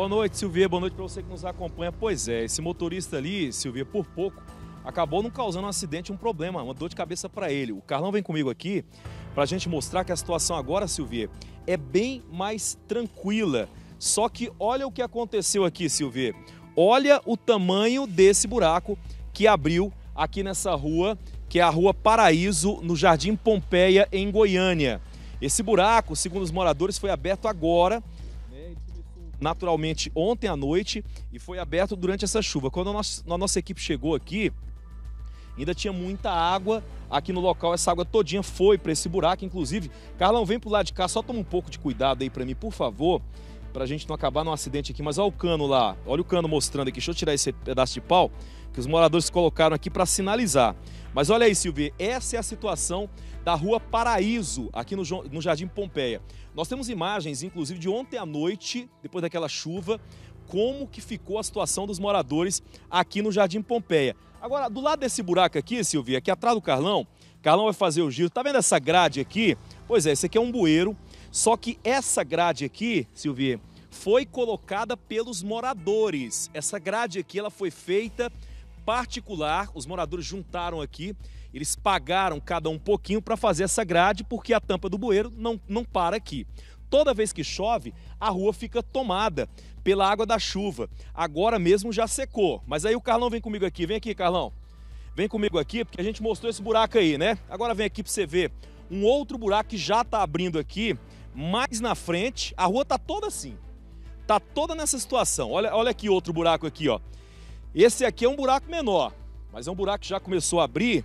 Boa noite, Silveira. Boa noite para você que nos acompanha. Pois é, esse motorista ali, Silveira, por pouco, acabou não causando um acidente, um problema, uma dor de cabeça para ele. O Carlão vem comigo aqui para a gente mostrar que a situação agora, Silveira, é bem mais tranquila. Só que olha o que aconteceu aqui, Silveira. Olha o tamanho desse buraco que abriu aqui nessa rua, que é a Rua Paraíso, no Jardim Pompéia, em Goiânia. Esse buraco, segundo os moradores, foi aberto agora, naturalmente ontem à noite, e foi aberto durante essa chuva. Quando a nossa equipe chegou aqui, ainda tinha muita água aqui no local. Essa água todinha foi para esse buraco, inclusive. Carlão, vem pro lado de cá, só toma um pouco de cuidado aí para mim, por favor, para a gente não acabar num acidente aqui. Mas olha o cano lá, olha o cano mostrando aqui. Deixa eu tirar esse pedaço de pau que os moradores colocaram aqui para sinalizar. Mas olha aí, Silveira, essa é a situação da Rua Paraíso, aqui no Jardim Pompéia. Nós temos imagens, inclusive, de ontem à noite, depois daquela chuva, como que ficou a situação dos moradores aqui no Jardim Pompéia. Agora, do lado desse buraco aqui, Silveira, aqui atrás do Carlão, Carlão vai fazer o giro. Tá vendo essa grade aqui? Pois é, esse aqui é um bueiro. Só que essa grade aqui, Silveira, foi colocada pelos moradores. Essa grade aqui, ela foi feita particular, os moradores juntaram aqui, eles pagaram cada um pouquinho para fazer essa grade, porque a tampa do bueiro não para aqui. Toda vez que chove, a rua fica tomada pela água da chuva. Agora mesmo já secou, mas aí o Carlão vem comigo aqui. Vem aqui, Carlão. Vem comigo aqui, porque a gente mostrou esse buraco aí, né? Agora vem aqui para você ver um outro buraco que já tá abrindo aqui, mais na frente. A rua tá toda assim, tá toda nessa situação. Olha aqui outro buraco aqui, ó. Esse aqui é um buraco menor, mas é um buraco que já começou a abrir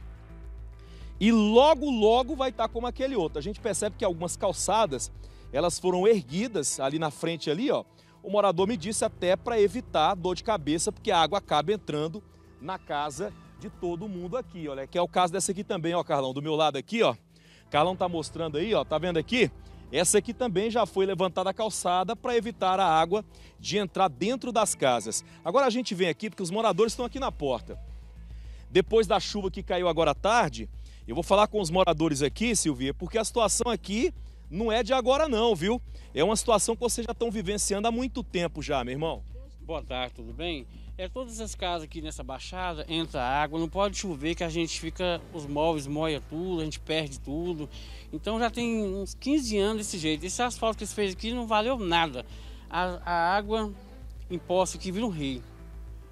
e logo vai estar como aquele outro. A gente percebe que algumas calçadas, elas foram erguidas ali na frente ali, ó. O morador me disse até para evitar dor de cabeça, porque a água acaba entrando na casa de todo mundo aqui. Olha, que é o caso dessa aqui também, ó, Carlão, do meu lado aqui, ó. Carlão tá mostrando aí, ó, tá vendo aqui? Essa aqui também já foi levantada a calçada para evitar a água de entrar dentro das casas. Agora a gente vem aqui porque os moradores estão aqui na porta. Depois da chuva que caiu agora à tarde, eu vou falar com os moradores aqui, Silveira, porque a situação aqui não é de agora não, viu? É uma situação que vocês já estão vivenciando há muito tempo já, meu irmão. Boa tarde, tudo bem? Todas as casas aqui nessa baixada, entra água, não pode chover que a gente fica, os móveis molham tudo, a gente perde tudo. Então já tem uns 15 anos desse jeito. Esse asfalto que eles fez aqui não valeu nada. A água imposta aqui vira um rio.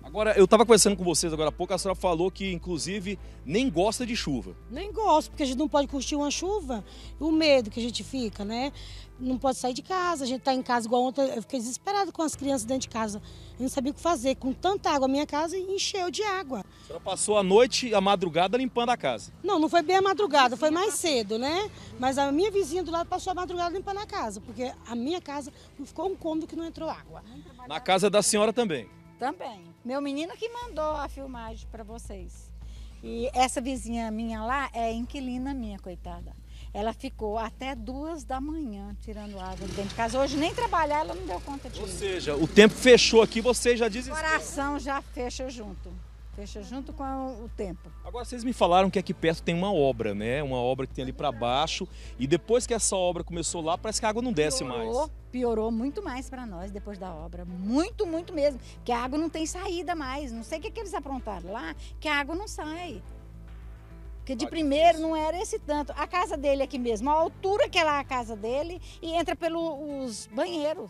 Agora, eu estava conversando com vocês agora há pouco, a senhora falou que, inclusive, nem gosta de chuva. Nem gosto, porque a gente não pode curtir uma chuva. O medo que a gente fica, né? Não pode sair de casa, a gente está em casa igual ontem. Eu fiquei desesperada com as crianças dentro de casa. Eu não sabia o que fazer. Com tanta água, a minha casa encheu de água. A senhora passou a noite, a madrugada, limpando a casa? Não, não foi bem a madrugada, foi mais cedo, né? Mas a minha vizinha do lado passou a madrugada limpando a casa, porque a minha casa não ficou um cômodo que não entrou água. Na casa da senhora também? Também. Meu menino que mandou a filmagem para vocês. E essa vizinha minha lá é inquilina minha, coitada. Ela ficou até 2 da manhã tirando água dentro de casa. Hoje nem trabalhar ela não deu conta disso. Ou seja, o tempo fechou aqui, você já desistiu. O coração já fecha junto. Fecha junto com o tempo. Agora, vocês me falaram que aqui perto tem uma obra, né? Uma obra que tem ali para baixo. E depois que essa obra começou lá, parece que a água não desce mais. Piorou muito mais para nós depois da obra. Muito, muito mesmo. Porque a água não tem saída mais. Não sei o que, que eles aprontaram lá, que a água não sai. Porque de primeiro não era esse tanto. A casa dele aqui mesmo, a altura que é lá a casa dele, e entra pelos banheiros.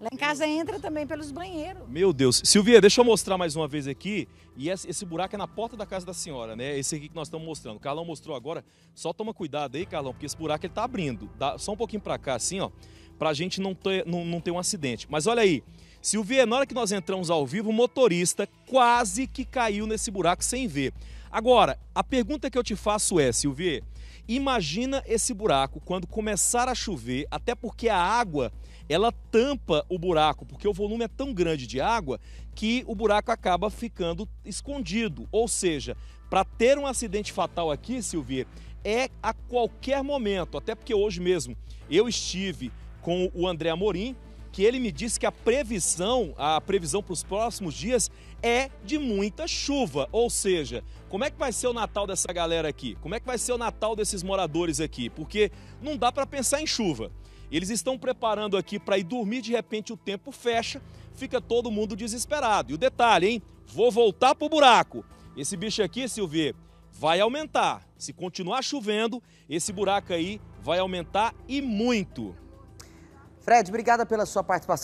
Lá em casa entra também pelos banheiros. Meu Deus. Silveira, deixa eu mostrar mais uma vez aqui. E esse buraco é na porta da casa da senhora, né? Esse aqui que nós estamos mostrando. O Carlão mostrou agora. Só toma cuidado aí, Carlão, porque esse buraco ele tá abrindo. Dá só um pouquinho para cá, assim, ó. Pra gente não ter um acidente. Mas olha aí. Silveira, na hora que nós entramos ao vivo, o motorista quase que caiu nesse buraco sem ver. Agora, a pergunta que eu te faço é, Silveira, imagina esse buraco quando começar a chover, até porque a água, ela tampa o buraco, porque o volume é tão grande de água que o buraco acaba ficando escondido. Ou seja, para ter um acidente fatal aqui, Silveira, é a qualquer momento. Até porque hoje mesmo eu estive com o André Amorim, que ele me disse que a previsão para os próximos dias é de muita chuva. Ou seja, como é que vai ser o Natal dessa galera aqui? Como é que vai ser o Natal desses moradores aqui? Porque não dá para pensar em chuva. Eles estão preparando aqui para ir dormir, de repente o tempo fecha, fica todo mundo desesperado. E o detalhe, hein? Vou voltar pro buraco. Esse bicho aqui, Silvia, vai aumentar. Se continuar chovendo, esse buraco aí vai aumentar e muito. Fred, obrigada pela sua participação.